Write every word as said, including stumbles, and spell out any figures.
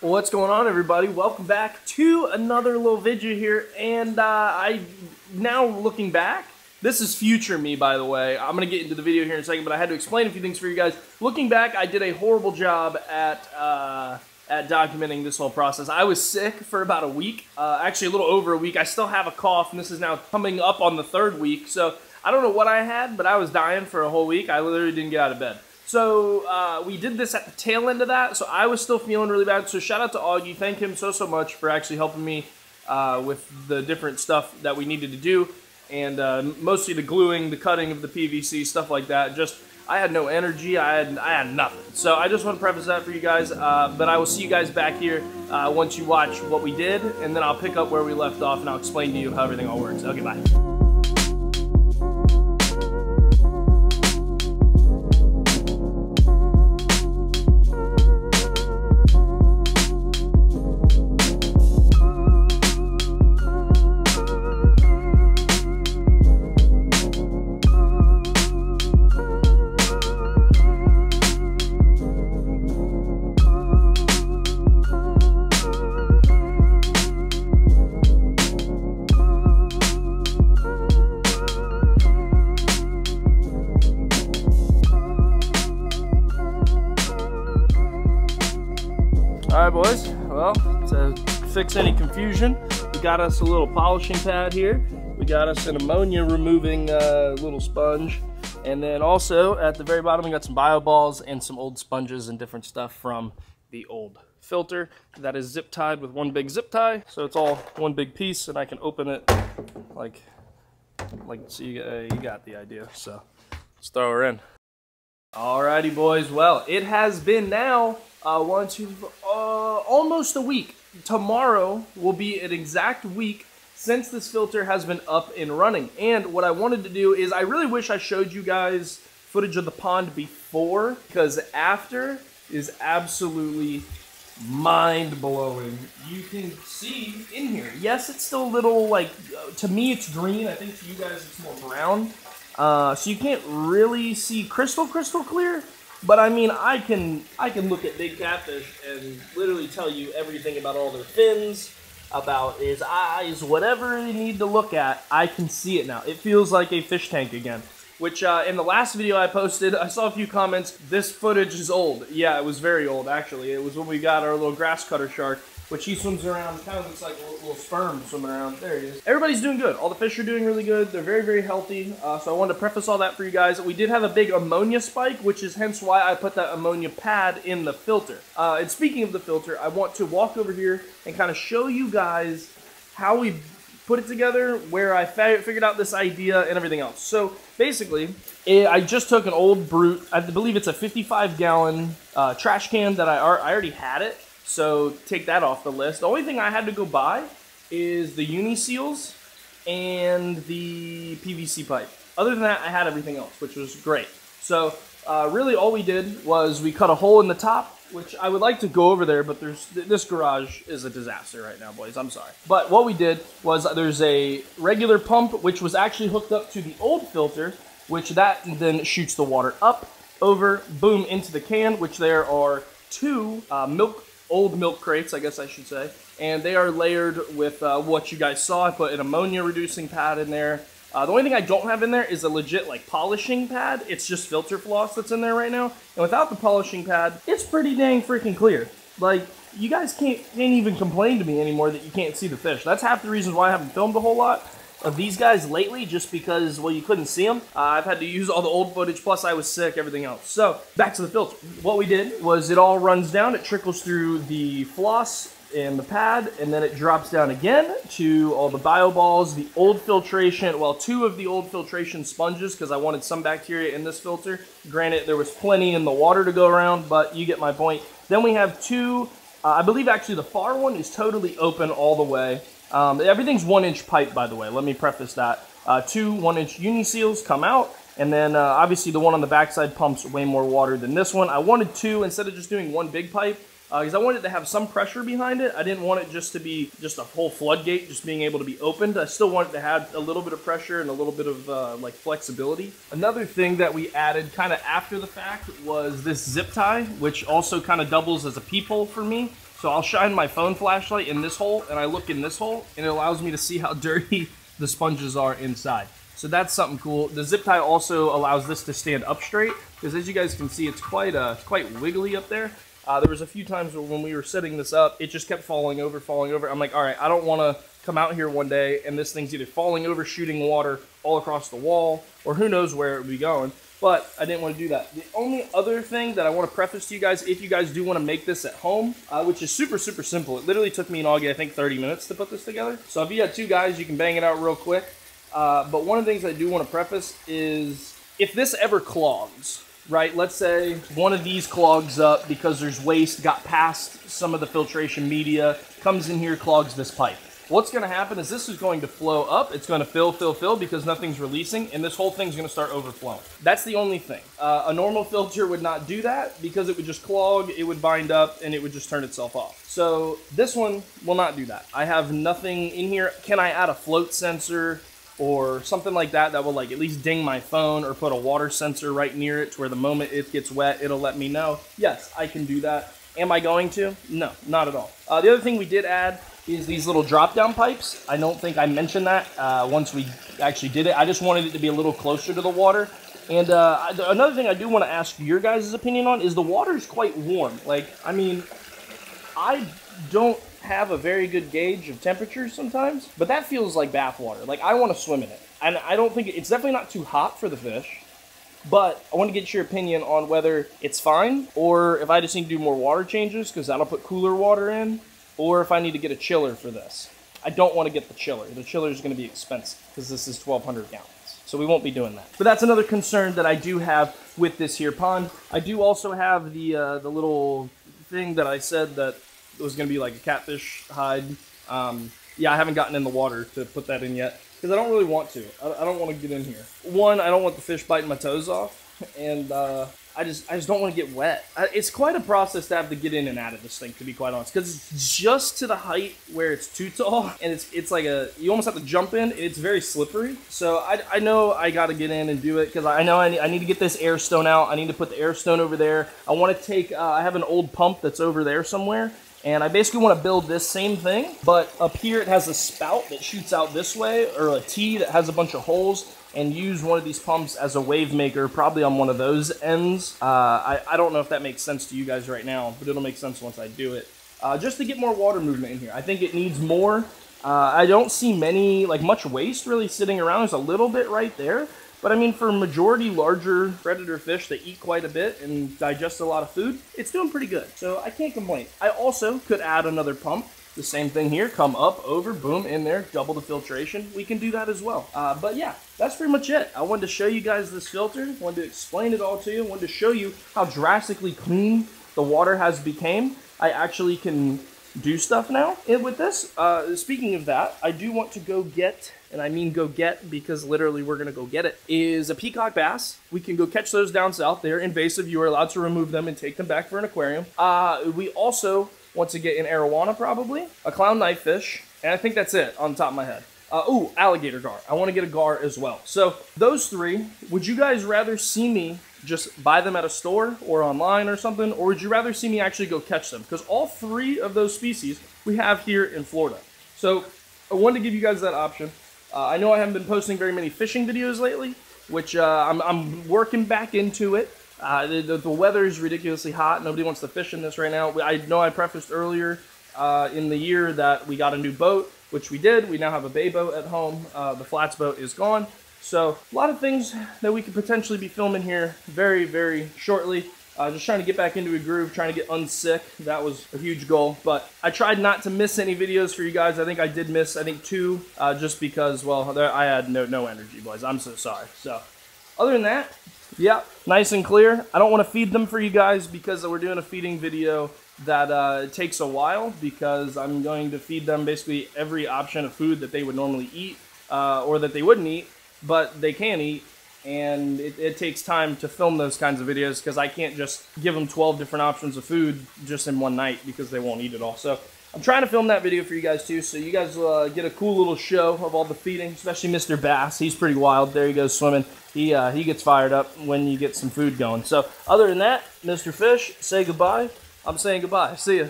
What's going on, everybody? Welcome back to another little video here, and uh, I now looking back, this is future me, by the way. I'm gonna get into the video here in a second, but I had to explain a few things for you guys. Looking back, I did a horrible job at uh, at documenting this whole process. I was sick for about a week, uh, actually a little over a week. I still have a cough, and this is now coming up on the third week, so I don't know what I had, but I was dying for a whole week. I literally didn't get out of bed. So uh, we did this at the tail end of that, so I was still feeling really bad. So shout out to Augie. Thank him so, so much for actually helping me uh, with the different stuff that we needed to do, and uh, mostly the gluing, the cutting of the P V C, stuff like that. Just, I had no energy. I had, I had nothing. So I just want to preface that for you guys, uh, but I will see you guys back here uh, once you watch what we did, and then I'll pick up where we left off, and I'll explain to you how everything all works. Okay, bye. Alright, boys, well, to fix any confusion, we got us a little polishing pad here. We got us an ammonia removing uh, little sponge. And then also at the very bottom, we got some bio balls and some old sponges and different stuff from the old filter that is zip tied with one big zip tie. So it's all one big piece, and I can open it like, like so you, uh, you got the idea. So let's throw her in. Alrighty, boys. Well, it has been now uh, one, two, uh, almost a week. Tomorrow will be an exact week since this filter has been up and running. And what I wanted to do is, I really wish I showed you guys footage of the pond before, because after is absolutely mind-blowing. You can see in here. Yes, it's still a little, like, to me it's green. I think to you guys it's more brown. Uh, so you can't really see crystal crystal clear, but I mean, I can I can look at big catfish and literally tell you everything about all their fins, about his eyes, whatever you need to look at. I can see it now. It feels like a fish tank again. Which uh, in the last video I posted, I saw a few comments. This footage is old. Yeah, it was very old actually. It was when we got our little grasscutter shark, which he swims around, kind of looks like a little sperm swimming around. There he is. Everybody's doing good. All the fish are doing really good. They're very, very healthy. Uh, so I wanted to preface all that for you guys. We did have a big ammonia spike, which is hence why I put that ammonia pad in the filter. Uh, and speaking of the filter, I want to walk over here and kind of show you guys how we put it together, where I figured out this idea and everything else. So basically, it, I just took an old Brute. I believe it's a fifty-five gallon uh, trash can that I, I already had it. So take that off the list. The only thing I had to go buy is the uni seals and the P V C pipe. Other than that, I had everything else, which was great. So uh, really all we did was we cut a hole in the top, which I would like to go over there, but there's this garage is a disaster right now, boys. I'm sorry. But what we did was there's a regular pump, which was actually hooked up to the old filter, which that then shoots the water up, over, boom, into the can, which there are two uh, milk old milk crates, I guess I should say, and they are layered with uh, what you guys saw. I put an ammonia-reducing pad in there. Uh, the only thing I don't have in there is a legit, like, polishing pad. It's just filter floss that's in there right now, and without the polishing pad, it's pretty dang freaking clear. Like, you guys can't, can't even complain to me anymore that you can't see the fish. That's half the reason why I haven't filmed a whole lot of these guys lately, just because, well, you couldn't see them. Uh, I've had to use all the old footage, plus I was sick, everything else. So, back to the filter. What we did was it all runs down, it trickles through the floss and the pad, and then it drops down again to all the bio balls, the old filtration, well, two of the old filtration sponges, because I wanted some bacteria in this filter. Granted, there was plenty in the water to go around, but you get my point. Then we have two, uh, I believe actually the far one is totally open all the way. Um, everything's one-inch pipe, by the way. Let me preface that. Uh, two one-inch uni seals come out, and then uh, obviously the one on the backside pumps way more water than this one. I wanted two instead of just doing one big pipe because uh, I wanted to have some pressure behind it. I didn't want it just to be just a whole floodgate just being able to be opened. I still wanted to have a little bit of pressure and a little bit of uh, like flexibility. Another thing that we added kind of after the fact was this zip tie, which also kind of doubles as a peephole for me. So I'll shine my phone flashlight in this hole, and I look in this hole, and it allows me to see how dirty the sponges are inside. So that's something cool. The zip tie also allows this to stand up straight, because as you guys can see, it's quite uh, quite wiggly up there. Uh, there was a few times when we were setting this up, it just kept falling over, falling over. I'm like, all right, I don't want to come out here one day, and this thing's either falling over, shooting water all across the wall, or who knows where it would be going. But I didn't want to do that. The only other thing that I want to preface to you guys, if you guys do want to make this at home, uh, which is super, super simple. It literally took me and Augie, I think, thirty minutes to put this together. So if you got two guys, you can bang it out real quick. Uh, but one of the things I do want to preface is if this ever clogs, right? Let's say one of these clogs up because there's waste, got past some of the filtration media, comes in here, clogs this pipe. What's going to happen is this is going to flow up. It's going to fill, fill, fill because nothing's releasing, and this whole thing's going to start overflowing. That's the only thing. Uh, a normal filter would not do that because it would just clog, it would bind up, and it would just turn itself off. So this one will not do that. I have nothing in here. Can I add a float sensor or something like that that will like at least ding my phone or put a water sensor right near it to where the moment it gets wet, it'll let me know? Yes, I can do that. Am I going to? No, not at all. Uh, the other thing we did add is these little drop-down pipes. I don't think I mentioned that uh, once we actually did it. I just wanted it to be a little closer to the water. And uh, another thing I do want to ask your guys' opinion on is the water is quite warm. Like, I mean, I don't have a very good gauge of temperature sometimes, but that feels like bath water. Like, I want to swim in it. And I don't think, it's definitely not too hot for the fish. But I want to get your opinion on whether it's fine or if I just need to do more water changes because that'll put cooler water in, or if I need to get a chiller for this. I don't want to get the chiller. The chiller is going to be expensive because this is twelve hundred gallons. So we won't be doing that. But that's another concern that I do have with this here pond. I do also have the, uh, the little thing that I said that was going to be like a catfish hide. Um, yeah, I haven't gotten in the water to put that in yet, because I don't really want to. I don't want to get in here. One, I don't want the fish biting my toes off, and uh, I just I just don't want to get wet. I, it's quite a process to have to get in and out of this thing, to be quite honest, because it's just to the height where it's too tall, and it's it's like a, you almost have to jump in. It's very slippery, so I, I know I got to get in and do it, because I know I need, I need to get this air stone out. I need to put the air stone over there. I want to take, uh, I have an old pump that's over there somewhere, and I basically want to build this same thing, but up here it has a spout that shoots out this way, or a T that has a bunch of holes, and use one of these pumps as a wave maker, probably on one of those ends. Uh, I, I don't know if that makes sense to you guys right now, but it'll make sense once I do it. Uh, just to get more water movement in here. I think it needs more. Uh, I don't see many, like much waste really sitting around. There's a little bit right there. But I mean, for majority larger predator fish that eat quite a bit and digest a lot of food, it's doing pretty good. So I can't complain. I also could add another pump. The same thing here. Come up, over, boom, in there. Double the filtration. We can do that as well. Uh, but yeah, that's pretty much it. I wanted to show you guys this filter. Wanted to explain it all to you. Wanted to show you how drastically clean the water has become. I actually can do stuff now with this. Uh, speaking of that, I do want to go get, and I mean go get because literally we're going to go get it, is a peacock bass. We can go catch those down south. They're invasive. You are allowed to remove them and take them back for an aquarium. Uh, we also want to get an arowana probably, a clown knife fish, and I think that's it on the top of my head. Uh, ooh, alligator gar. I want to get a gar as well. So those three, would you guys rather see me just buy them at a store or online or something, or would you rather see me actually go catch them? Because all three of those species we have here in Florida. So I wanted to give you guys that option. Uh, I know I haven't been posting very many fishing videos lately, which uh, I'm, I'm working back into it. Uh, the, the weather is ridiculously hot. Nobody wants to fish in this right now. I know I prefaced earlier uh, in the year that we got a new boat, which we did. We now have a bay boat at home. Uh, the flats boat is gone. So a lot of things that we could potentially be filming here very, very shortly. Uh, just trying to get back into a groove, trying to get unsick. That was a huge goal. But I tried not to miss any videos for you guys. I think I did miss, I think, two, uh, just because, well, I had no, no energy, boys. I'm so sorry. So other than that, yeah, nice and clear. I don't want to feed them for you guys because we're doing a feeding video that uh, takes a while, because I'm going to feed them basically every option of food that they would normally eat uh, or that they wouldn't eat, but they can eat, and it, it takes time to film those kinds of videos because I can't just give them twelve different options of food just in one night because they won't eat it all. So I'm trying to film that video for you guys too, so you guys uh, get a cool little show of all the feeding, especially Mister Bass. He's pretty wild. There he goes swimming. He, uh, he gets fired up when you get some food going. So other than that, Mister Fish, say goodbye. I'm saying goodbye. See ya.